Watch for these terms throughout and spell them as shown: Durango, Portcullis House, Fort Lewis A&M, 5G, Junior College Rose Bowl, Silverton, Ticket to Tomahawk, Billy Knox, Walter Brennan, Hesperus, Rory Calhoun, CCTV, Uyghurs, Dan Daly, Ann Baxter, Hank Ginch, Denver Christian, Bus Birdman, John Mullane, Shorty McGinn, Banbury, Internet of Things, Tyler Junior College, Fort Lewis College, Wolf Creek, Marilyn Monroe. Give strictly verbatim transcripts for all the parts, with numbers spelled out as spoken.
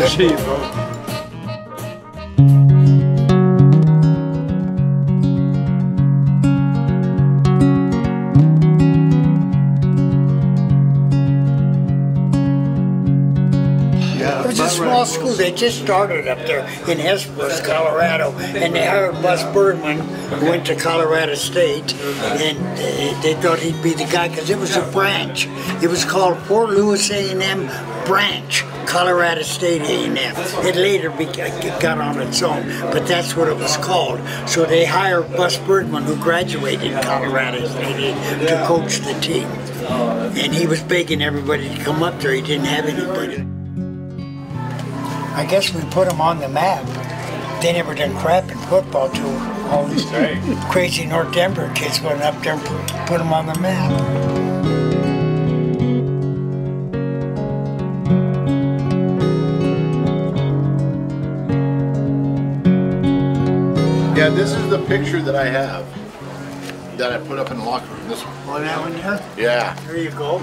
to see you, bro. School. They just started up there in Hesperus, Colorado, and they hired Bus Birdman, who went to Colorado State, and they thought he'd be the guy because it was a branch. It was called Fort Lewis A and M Branch, Colorado State A and M. It later got on its own, but that's what it was called. So they hired Bus Birdman, who graduated Colorado State, to coach the team. And he was begging everybody to come up there. He didn't have anybody. I guess we put them on the map. They never done crap in football till all these crazy North Denver kids went up there and put, put them on the map. Yeah, this is the picture that I have that I put up in the locker room. This one. Oh, that one here? Yeah. There you go.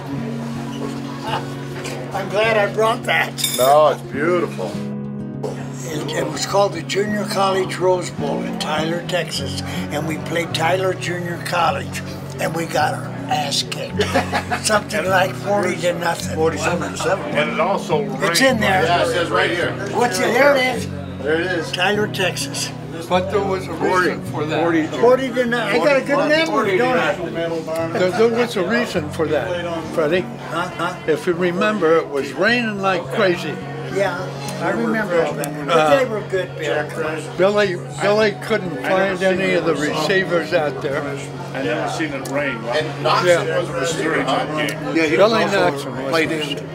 I'm glad I brought that. No, it's beautiful. It, it was called the Junior College Rose Bowl in Tyler, Texas, and we played Tyler Junior College, and we got our ass kicked. Something like forty to nothing. Forty-seven to seven. And it also rained. It's in there. Yeah, it says right here. What's it? There it is. There it is. Tyler, Texas. But there was a reason for that. forty, forty to nothing. I got a good memory, don't I? There, there was a reason for that, Freddie. Huh? Huh? If you remember, it was raining like okay. crazy. Yeah, I remember all that. But uh, they were good, Bill. Billy, Billy couldn't find any of the receivers out there. I never seen it rain. And Knox yeah. was a receiver. Yeah, he Billy Knox played in.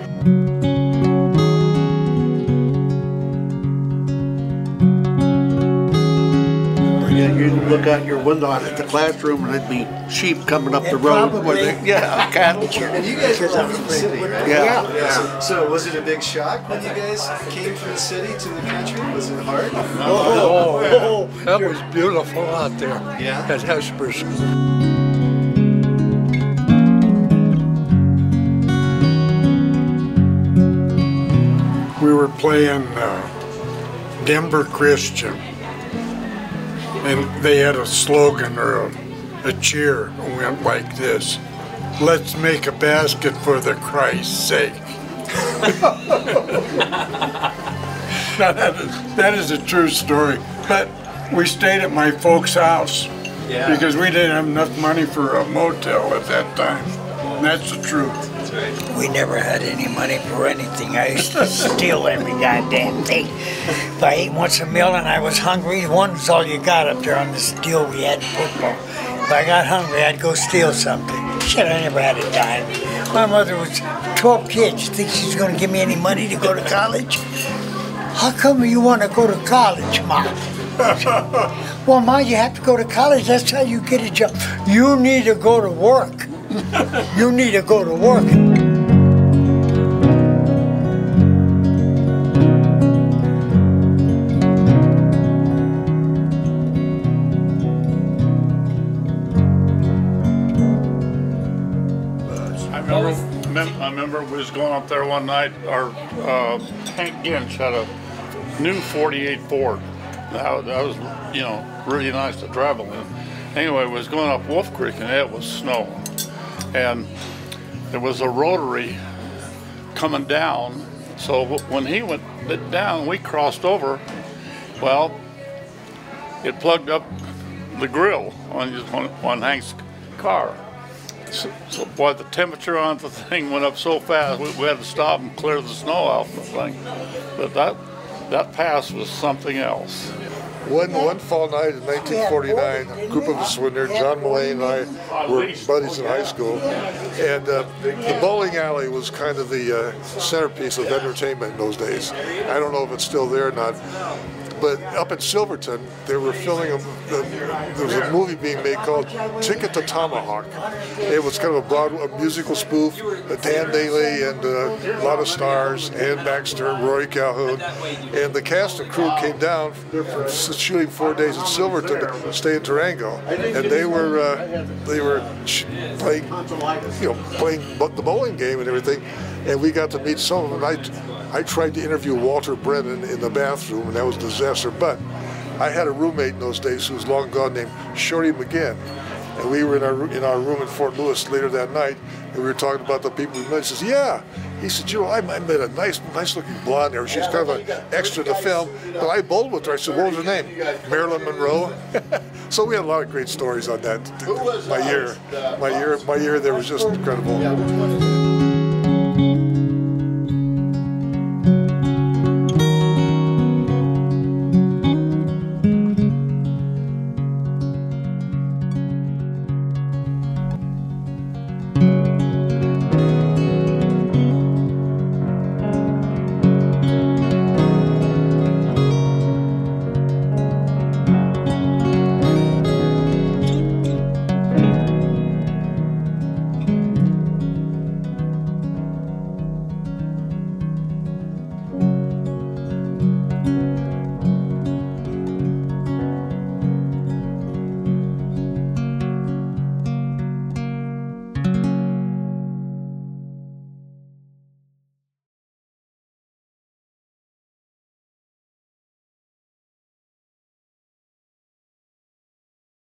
You'd look out your window at the classroom, and there'd be sheep coming up the and road. Probably, they, yeah, cattle. And you guys were from the city, right? Yeah. Yeah. yeah. So was it a big shock when you guys came from the city to the country? Was it hard? Oh, oh, oh. That was beautiful out there yeah. at Hesperus. We were playing uh, Denver Christian. And they had a slogan or a, a cheer that went like this: "Let's make a basket for the Christ's sake." Now that is, that is a true story. But we stayed at my folks' house yeah. because we didn't have enough money for a motel at that time. And that's the truth. We never had any money for anything. I used to steal every goddamn thing. If I ate once a meal and I was hungry, one was all you got up there on this deal we had in football. If I got hungry, I'd go steal something. Shit, I never had a dime. My mother was twelve kids. You think she's going to give me any money to go to college? How come you want to go to college, Mom? Well, Ma, you have to go to college. That's how you get a job. You need to go to work. You need to go to work. I remember, mem I remember we was going up there one night. Our uh, Hank Ginch had a new forty-eight Ford. That was, you know, really nice to travel in. Anyway, we was going up Wolf Creek and it was snowing. And there was a rotary coming down, so when he went down, we crossed over. Well, it plugged up the grill on, on, on Hank's car. So, so, boy, the temperature on the thing went up so fast, we, we had to stop and clear the snow out of the thing. But that, that pass was something else. One, one fall night in nineteen forty-nine, a group of us were there, John Mullane and I were buddies in high school, and uh, the bowling alley was kind of the uh, centerpiece of entertainment in those days. I don't know if it's still there or not. But up in Silverton, they were filming a, there was a movie being made called Ticket to Tomahawk. It was kind of a Broadway a musical spoof. Dan Daly and uh, a lot of stars, Ann Baxter, Rory Calhoun, and the cast and crew came down from shooting four days in Silverton to stay in Durango, and they were uh, they were playing, you know, playing the bowling game and everything, and we got to meet some of them. I, I tried to interview Walter Brennan in the bathroom, and that was a disaster. But I had a roommate in those days who was long gone named Shorty McGinn, and we were in our in our room in Fort Lewis later that night, and we were talking about the people we met. He says, "Yeah," he said, "You know, I, I met a nice, nice-looking blonde there. She's kind of an extra in the film, but I bowled with her." I said, "What was her name?" "Marilyn Monroe." So we had a lot of great stories on that. My year, my year, my year there was just incredible.